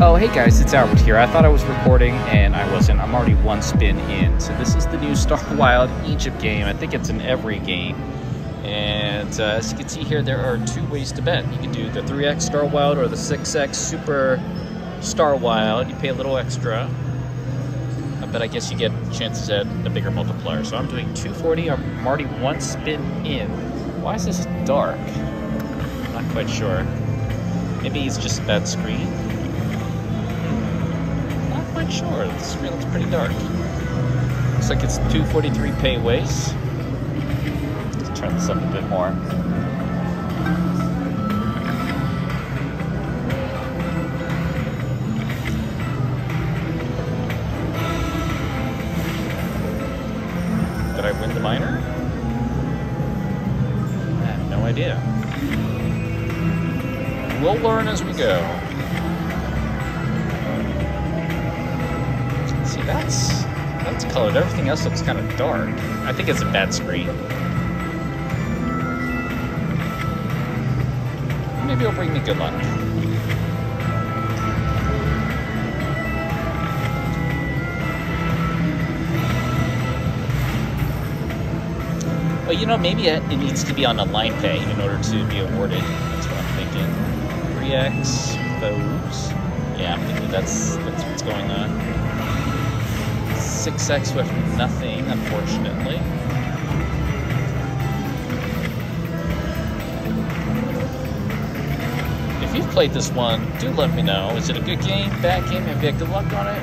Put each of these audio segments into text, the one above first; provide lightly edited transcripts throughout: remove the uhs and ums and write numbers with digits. Oh, hey guys, it's Albert here. I thought I was recording, and I wasn't. I'm already one spin in. So this is the new Star Wild Egypt game. I think it's in every game. And as you can see here, there are two ways to bet. You can do the 3x Star Wild or the 6x Super Star Wild. You pay a little extra, but I guess you get chances at a bigger multiplier. So I'm doing 240. I'm already one spin in. Why is this dark? I'm not quite sure. Maybe it's just that screen. Not sure, the screen looks pretty dark. Looks like it's 243 payways. Let's turn this up a bit more. Did I win the minor? I have no idea. We'll learn as we go. See, that's colored. Everything else looks kind of dark. I think it's a bad screen. Maybe it'll bring me good luck. Well, you know, maybe it needs to be on a line pay in order to be awarded. That's what I'm thinking. 3x foes. Yeah, I'm thinking that's what's going on. 6x with nothing, unfortunately. If you've played this one, do let me know. Is it a good game, bad game? Have you had good luck on it?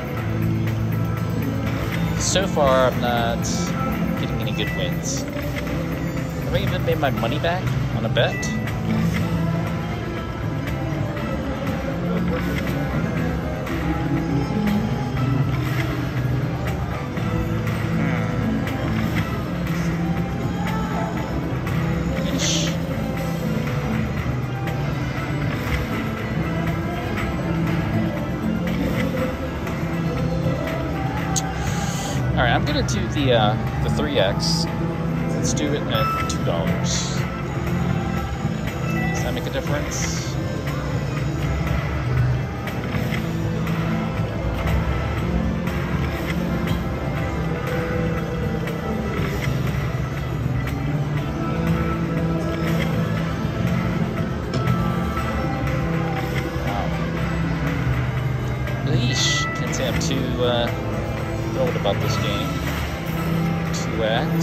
So far, I'm not getting any good wins. Have I even made my money back on a bet? Alright, I'm going to do the 3x. Let's do it at $2. Does that make a difference? Wow. Yeesh. Can't say I'm too thrilled about this game. 2x.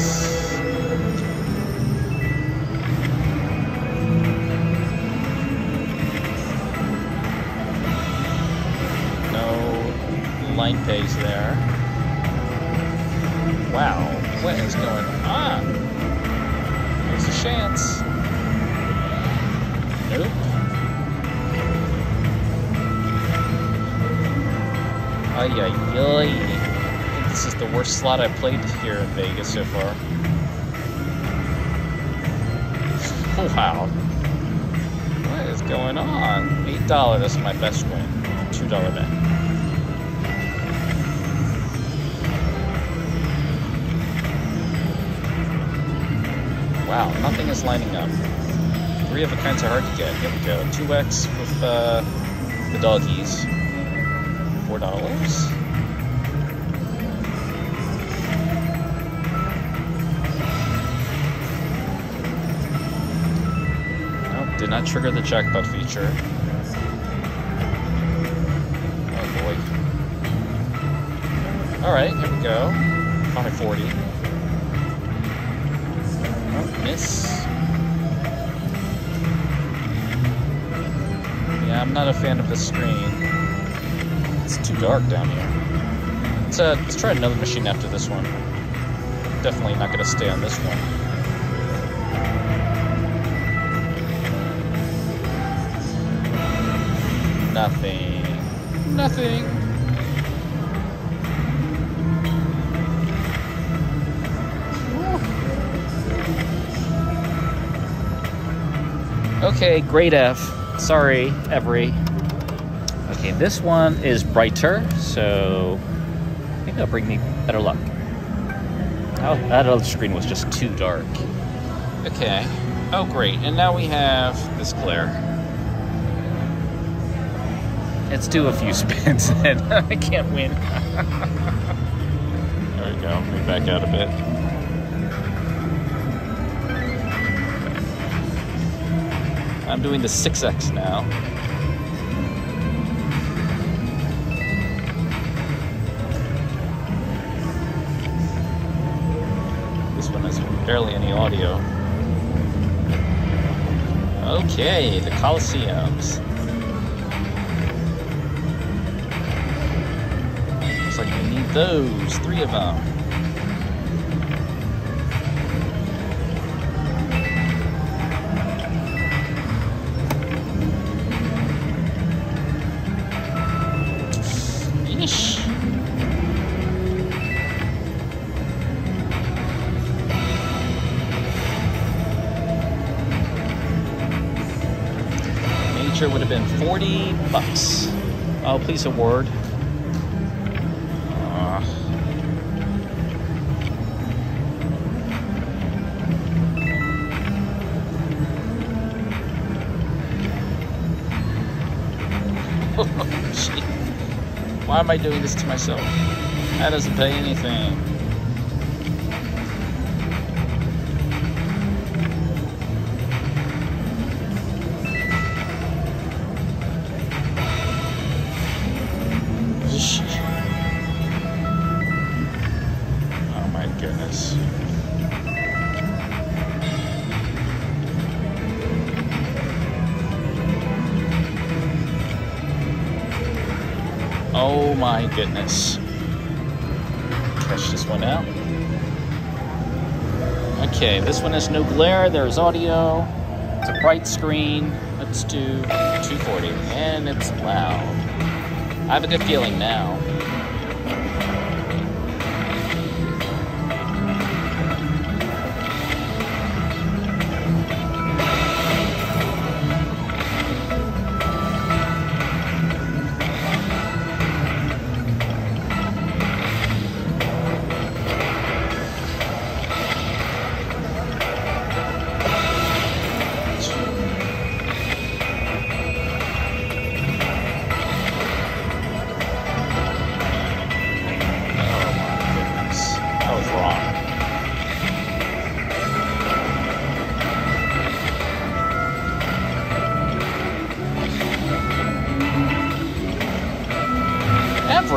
No line pays there. Wow, what is going on? There's a chance. Nope. Ay, ay, ay. This is the worst slot I've played here in Vegas so far. Oh, wow. What is going on? $8, that's my best win. $2 bet. Wow, nothing is lining up. Three of a kind's hard to get. Here we go. 2x with the doggies. $4. Did not trigger the jackpot feature. Oh boy. Alright, here we go. 540. Oh, miss. Yeah, I'm not a fan of this screen. It's too dark down here. Let's try another machine after this one. Definitely not gonna stay on this one. Nothing. Nothing. Woo. Okay, great F. Sorry, Every. Okay, this one is brighter, so I think that'll bring me better luck. Oh, that other screen was just too dark. Okay. Oh, great. And now we have this glare. Let's do a few spins and I can't win. There we go. Let me back out a bit. Okay. I'm doing the 6X now. This one has barely any audio. Okay, the Coliseums. Looks like we need those, 3 of them. Yeesh. Nature would have been $40. Oh, please, a word. Why am I doing this to myself? That doesn't pay anything. Oh my goodness. Oh my goodness. Catch this one out. Okay, this one has no glare, there's audio. It's a bright screen. Let's do 240, and it's loud. I have a good feeling now.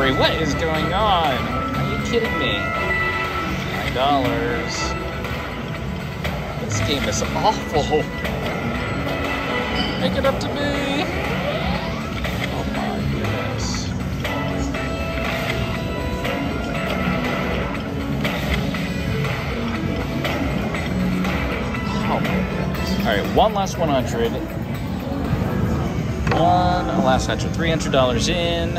What is going on? Are you kidding me? $9. This game is awful. Make it up to me. Oh my goodness. Oh my goodness. Alright, one last 100. One last 100. $300 in.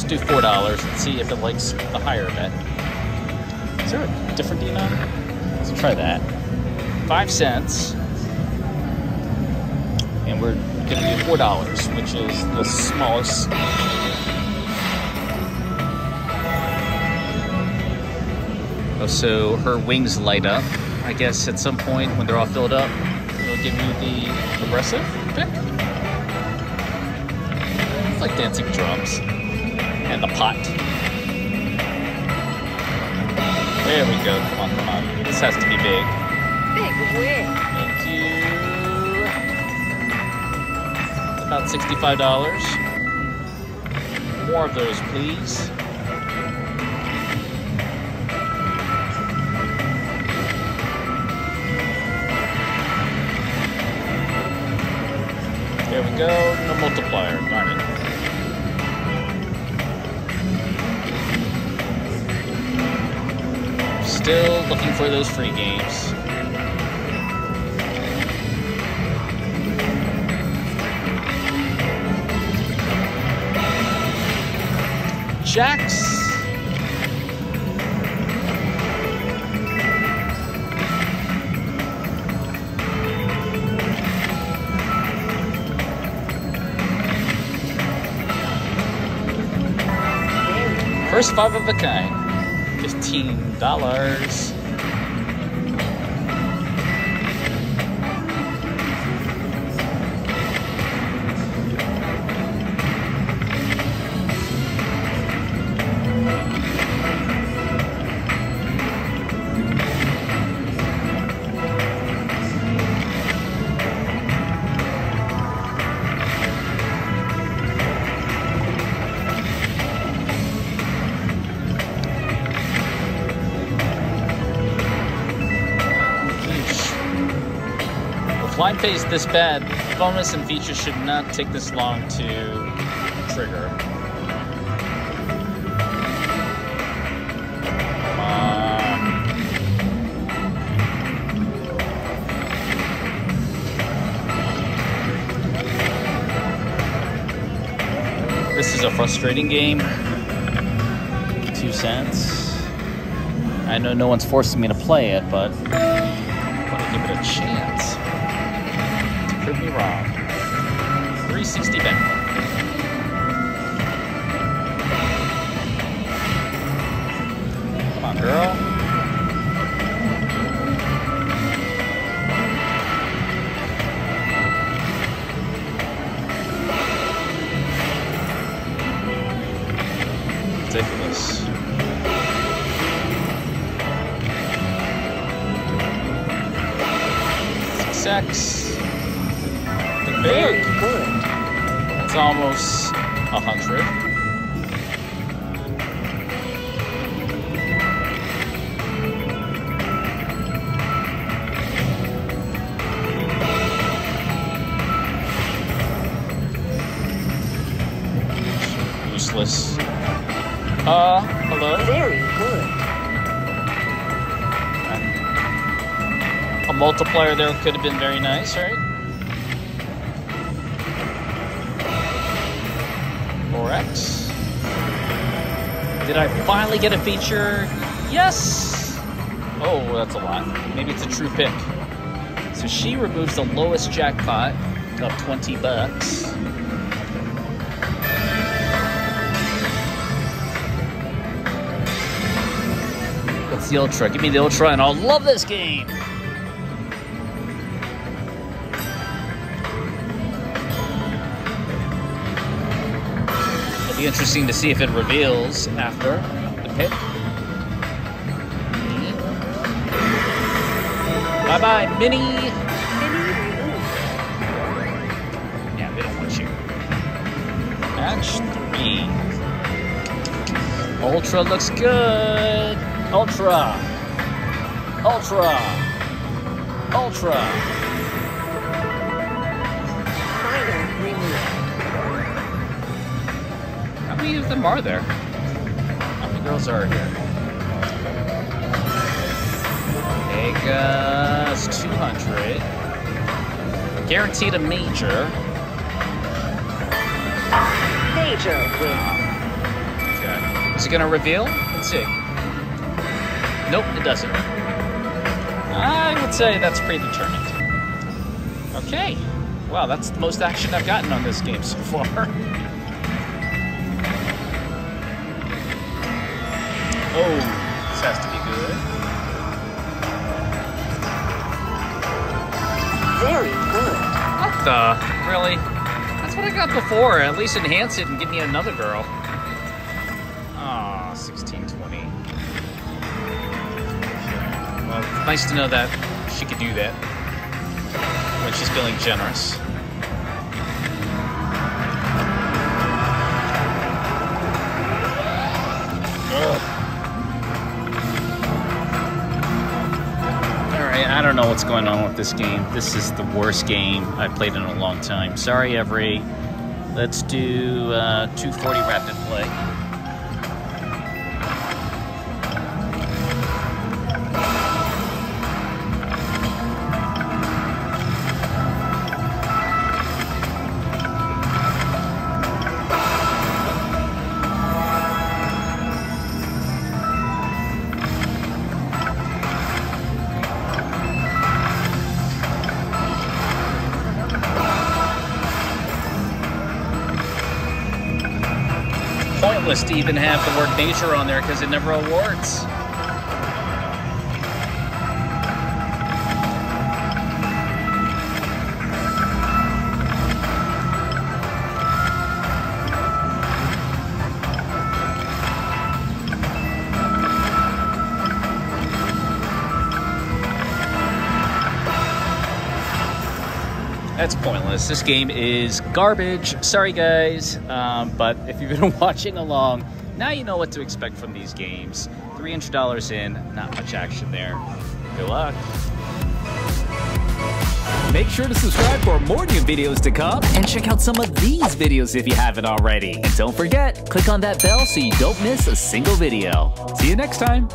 Let's do $4 and see if it likes the higher bet. Is there a different denominator? Let's try that. 5 cents. And we're going to do $4, which is the smallest. Oh, so her wings light up. I guess at some point when they're all filled up, it'll give you the progressive pick. It's like dancing drums. And the pot. There we go. Come on, come on. This has to be big. Big win. Thank you. About $65. More of those, please. There we go. No multiplier. Darn it. Still looking for those free games. Jacks. First 5 of a kind. $15. pace this bad, bonus and features should not take this long to trigger. This is a frustrating game. 2 cents. I know no one's forcing me to play it, but I want to give it a chance. To prove me wrong. 360 back. Come on, girl. Ridiculous. Success. Very good. It's almost 100. Useless. Hello? Very good. A multiplier there could have been very nice, right? 4x. Did I finally get a feature? Yes! Oh, that's a lot. Maybe it's a true pick. So she removes the lowest jackpot of 20 bucks. The Ultra. Give me the Ultra and I'll love this game. It'll be interesting to see if it reveals after the pick. Bye-bye, Mini. Yeah, they don't want you. Match 3. Ultra looks good. Ultra, Ultra, Ultra. Final remove. How many of them are there? How many girls are here? Vegas 200. Guaranteed a major. Major win. Okay. Is it gonna reveal? Let's see. Nope, it doesn't. I would say that's predetermined. Okay. Wow, that's the most action I've gotten on this game so far. Oh, this has to be good. Very good. What the? Really? That's what I got before. At least enhance it and give me another girl. Aw, 1620. Well, it's nice to know that she could do that when she's feeling generous. Ugh. All right, I don't know what's going on with this game. This is the worst game I've played in a long time. Sorry, Every. Let's do 240 rapid play. Pointless to even have the word nature on there because it never awards. That's pointless. This game is garbage. Sorry, guys. But if you've been watching along, now you know what to expect from these games. $300 in, not much action there. Good luck. Make sure to subscribe for more new videos to come, and check out some of these videos if you haven't already. And don't forget, click on that bell so you don't miss a single video. See you next time.